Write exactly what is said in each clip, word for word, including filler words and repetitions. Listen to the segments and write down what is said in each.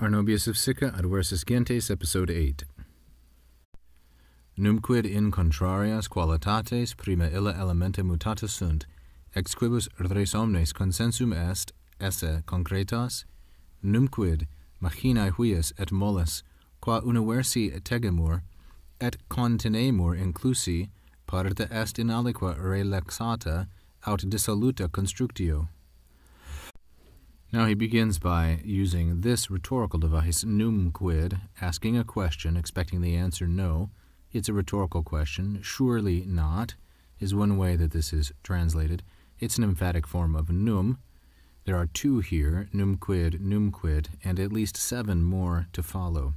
Arnobius of Sicca, adversus gentes, episode eight. Numquid in contrarias qualitates prima illa elementa mutata sunt, ex quibus res omnes consensum est, esse concretas, numquid machinae huies et molles, qua universi tegemur, et continemur inclusi, parta est in aliqua relaxata, aut dissoluta constructio. Now he begins by using this rhetorical device, numquid, asking a question, expecting the answer no. It's a rhetorical question. Surely not is one way that this is translated. It's an emphatic form of num. There are two here, numquid, numquid, and at least seven more to follow.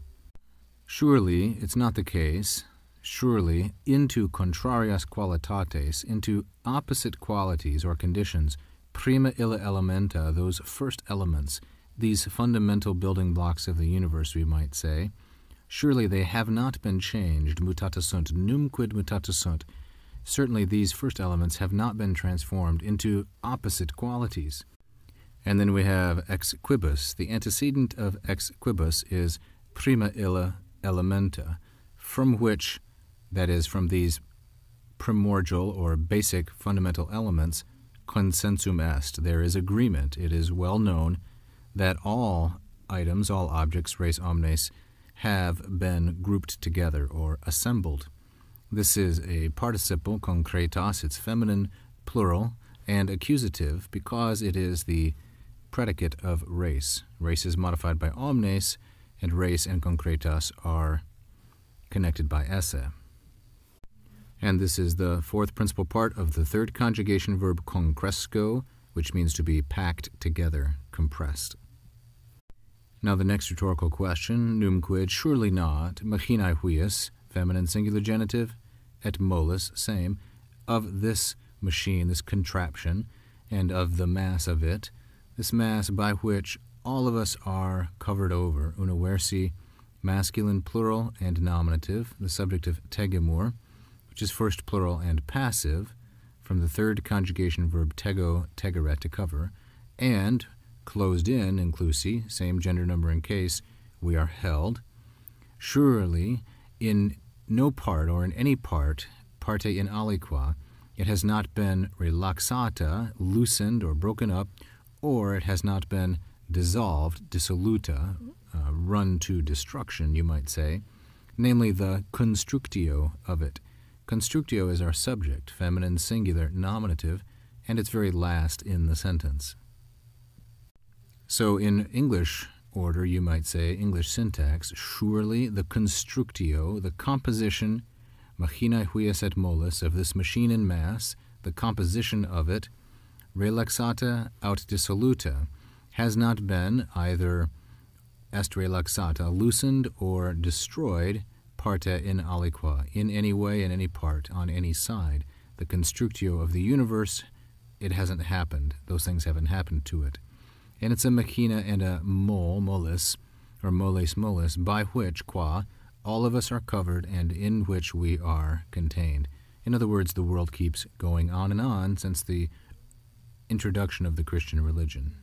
Surely, it's not the case. Surely, into contrarias qualitates, into opposite qualities or conditions, prima illa elementa, those first elements, these fundamental building blocks of the universe, we might say, surely they have not been changed, mutata sunt, numquid mutata sunt. Certainly these first elements have not been transformed into opposite qualities. And then we have ex quibus. The antecedent of ex quibus is prima illa elementa, from which, that is, from these primordial or basic fundamental elements, consensum est, there is agreement. It is well known that all items, all objects, res omnes, have been grouped together or assembled. This is a participle, concretas, it's feminine, plural, and accusative because it is the predicate of res. Res is modified by omnes, and res and concretas are connected by esse. And this is the fourth principal part of the third conjugation verb concresco, which means to be packed together, compressed. Now the next rhetorical question, numquid, surely not, machinae huius, feminine singular genitive, et molles, same, of this machine, this contraption, and of the mass of it, this mass by which all of us are covered over, universi, masculine, plural, and nominative, the subjective tegemur, which is first plural and passive, from the third conjugation verb tego, tegere, to cover, and closed in, inclusi, same gender, number, and case, we are held. Surely, in no part or in any part, parte in aliqua, it has not been relaxata, loosened or broken up, or it has not been dissolved, dissoluta, uh, run to destruction, you might say, namely the constructio of it. Constructio is our subject, feminine singular nominative, and it's very last in the sentence. So in English order, you might say, English syntax, surely the constructio, the composition, machinae huius et molles, of this machine in mass, the composition of it, relaxata aut dissoluta, has not been either est relaxata, loosened, or destroyed, parte in aliqua, in any way, in any part, on any side. The constructio of the universe, it hasn't happened. Those things haven't happened to it. And it's a machina and a mol, mollis, or molles, mollis, by which, qua, all of us are covered and in which we are contained. In other words, the world keeps going on and on since the introduction of the Christian religion.